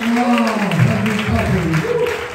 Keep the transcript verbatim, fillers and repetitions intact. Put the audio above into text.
Oh, lovely, lovely.